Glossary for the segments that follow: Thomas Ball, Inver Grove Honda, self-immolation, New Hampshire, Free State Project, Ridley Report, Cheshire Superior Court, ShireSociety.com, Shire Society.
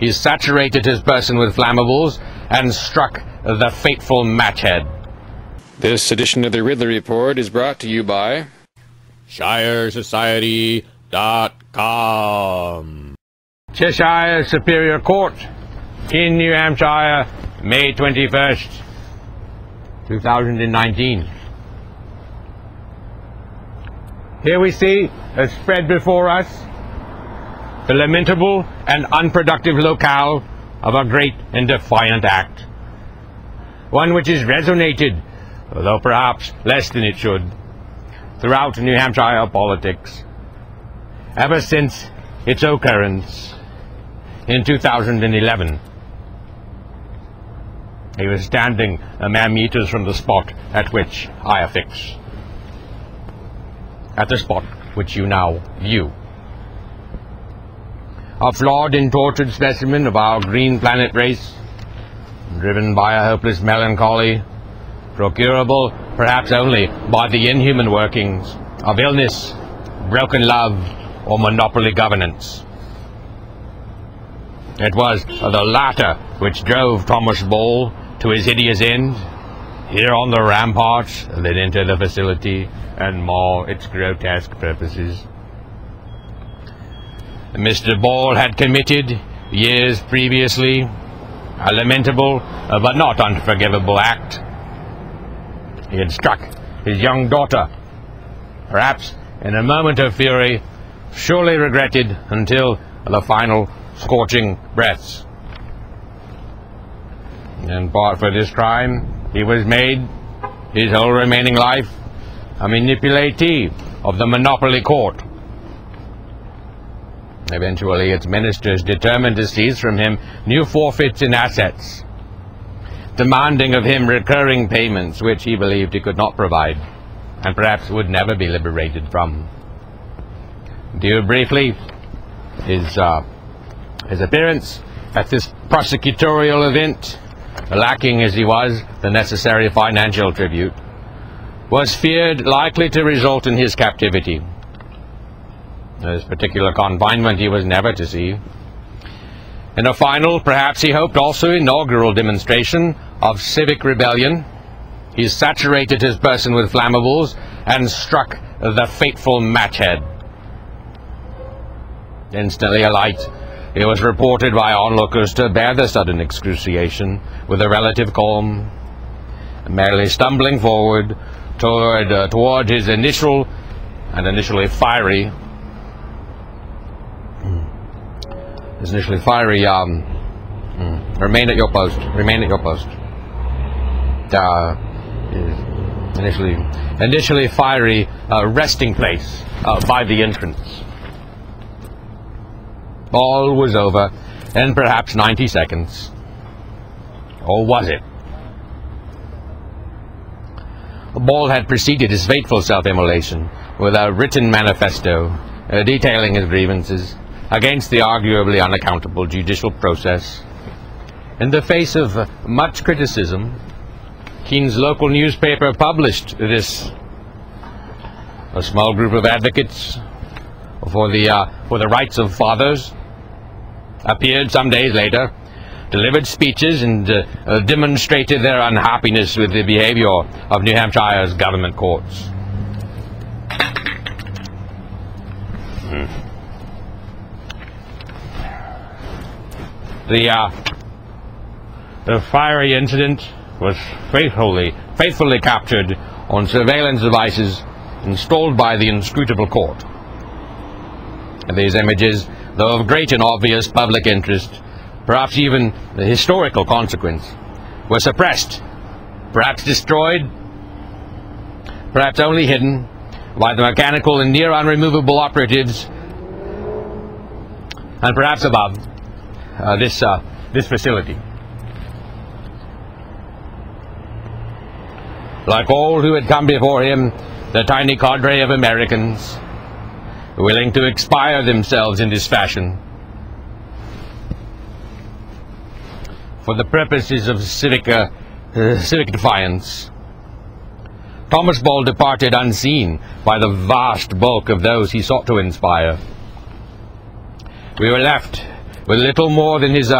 He saturated his person with flammables and struck the fateful matchhead. This edition of the Ridley Report is brought to you by ShireSociety.com. Cheshire Superior Court in New Hampshire, May 21st, 2019. Here we see, as spread before us, the lamentable and unproductive locale of a great and defiant act. One which is resonated, though perhaps less than it should, throughout New Hampshire politics, ever since its occurrence in 2011. He was standing a mere meters from the spot at which I affix, at the spot which you now view. A flawed and tortured specimen of our green planet race, driven by a hopeless melancholy, procurable perhaps only by the inhuman workings of illness, broken love, or monopoly governance. It was the latter which drove Thomas Ball to his hideous end, here on the ramparts that enter the facility and maw its grotesque purposes. Mr. Ball had committed, years previously, a lamentable but not unforgivable act. He had struck his young daughter, perhaps in a moment of fury, surely regretted until the final scorching breaths. In part for this crime, he was made, his whole remaining life, a manipulatee of the monopoly court. Eventually, its ministers, determined to seize from him new forfeits in assets, demanding of him recurring payments which he believed he could not provide, and perhaps would never be liberated from. Due briefly, his appearance at this prosecutorial event, lacking as he was the necessary financial tribute, was feared likely to result in his captivity. This particular confinement he was never to see. In a final, perhaps he hoped also inaugural demonstration of civic rebellion, he saturated his person with flammables and struck the fateful matchhead. Instantly alight, it was reported by onlookers to bear the sudden excruciation with a relative calm, merely stumbling forward toward his initially fiery remain at your post. Initially fiery resting place by the entrance. All was over in perhaps 90 seconds. Or was it? Ball had preceded his fateful self-immolation with a written manifesto detailing his grievances against the arguably unaccountable judicial process. In the face of much criticism, Keene's local newspaper published this. A small group of advocates for the rights of fathers appeared some days later, delivered speeches, and demonstrated their unhappiness with the behavior of New Hampshire's government courts. The fiery incident was faithfully captured on surveillance devices installed by the inscrutable court. These images, though of great and obvious public interest, perhaps even the historical consequence, were suppressed, perhaps destroyed, perhaps only hidden by the mechanical and near unremovable operatives, and perhaps above this facility. Like all who had come before him, the tiny cadre of Americans, willing to expire themselves in this fashion for the purposes of civic defiance, Thomas Ball departed unseen by the vast bulk of those he sought to inspire. We were left with little more than his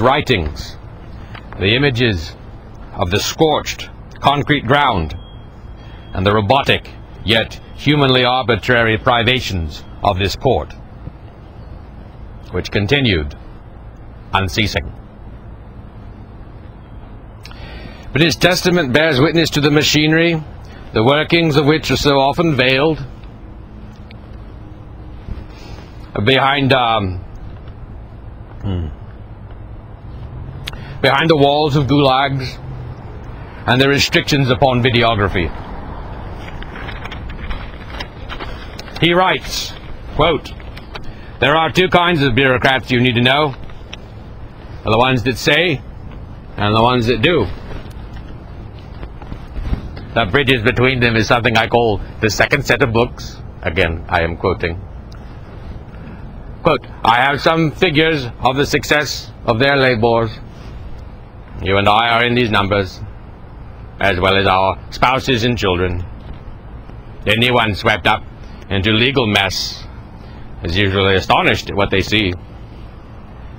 writings, the images of the scorched concrete ground and the robotic yet humanly arbitrary privations of this court, which continued unceasing. But his testament bears witness to the machinery, the workings of which are so often veiled behind behind the walls of gulags and the restrictions upon videography. He writes, quote, "There are two kinds of bureaucrats you need to know, the ones that say and the ones that do." The bridges between them is something I call the second set of books. Again, I am quoting. Quote, "I have some figures of the success of their labors. You and I are in these numbers, as well as our spouses and children. Anyone swept up into legal mess is usually astonished at what they see.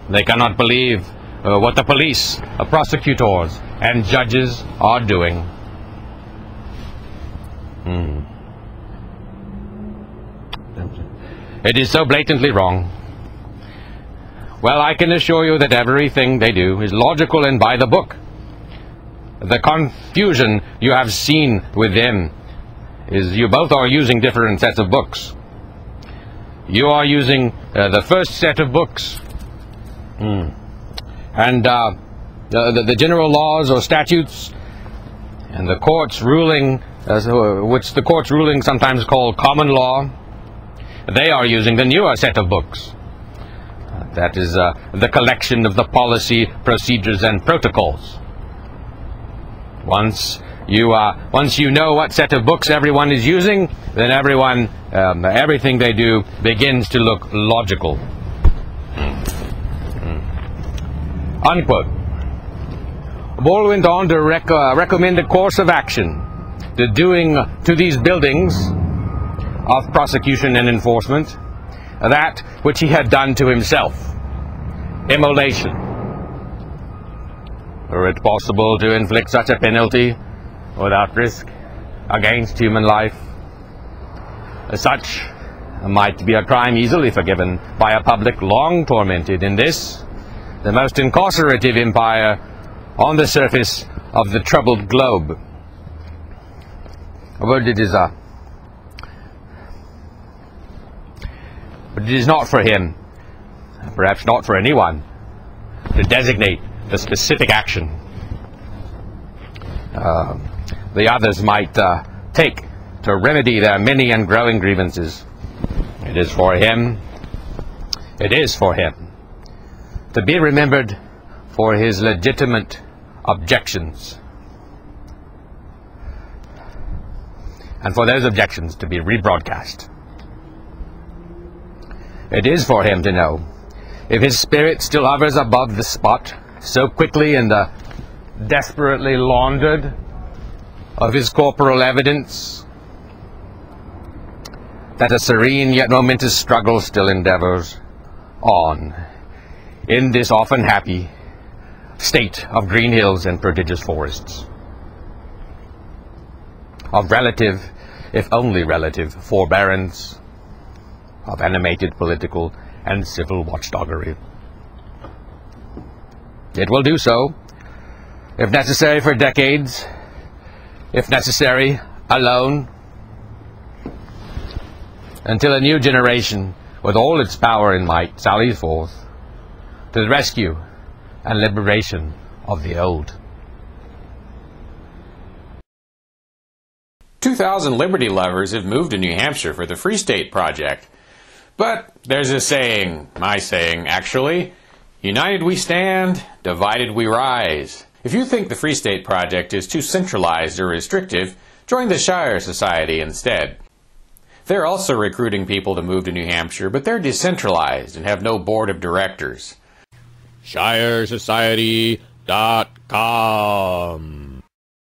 They cannot believe what the police, prosecutors, and judges are doing." It is so blatantly wrong. Well, I can assure you that everything they do is logical and by the book. The confusion you have seen with them is you both are using different sets of books. You are using the first set of books, and the general laws or statutes, and the court's ruling, which the court's ruling sometimes called common law. They are using the newer set of books. That is the collection of the policy, procedures, and protocols. Once you know what set of books everyone is using, then everything they do begins to look logical. Unquote. Ball went on to recommend a course of action, the doing to these buildings of prosecution and enforcement that which he had done to himself, immolation. Were it possible to inflict such a penalty without risk against human life, such might be a crime easily forgiven by a public long tormented in this, the most incarcerative empire on the surface of the troubled globe. But it is not for him, perhaps not for anyone, to designate the specific action the others might take to remedy their many and growing grievances. It is for him to be remembered for his legitimate objections, and for those objections to be rebroadcast. It is for him to know if his spirit still hovers above the spot so quickly and desperately laundered of his corporal evidence that a serene yet momentous struggle still endeavors on in this often happy state of green hills and prodigious forests, of relative, if only relative, forbearance, of animated political and civil watchdoggery. It will do so, if necessary for decades, if necessary alone, until a new generation with all its power and might sallies forth to the rescue and liberation of the old. 2,000 liberty lovers have moved to New Hampshire for the Free State Project. But there's a saying, my saying actually, united we stand, divided we rise. If you think the Free State Project is too centralized or restrictive, join the Shire Society instead. They're also recruiting people to move to New Hampshire, but they're decentralized and have no board of directors. ShireSociety.com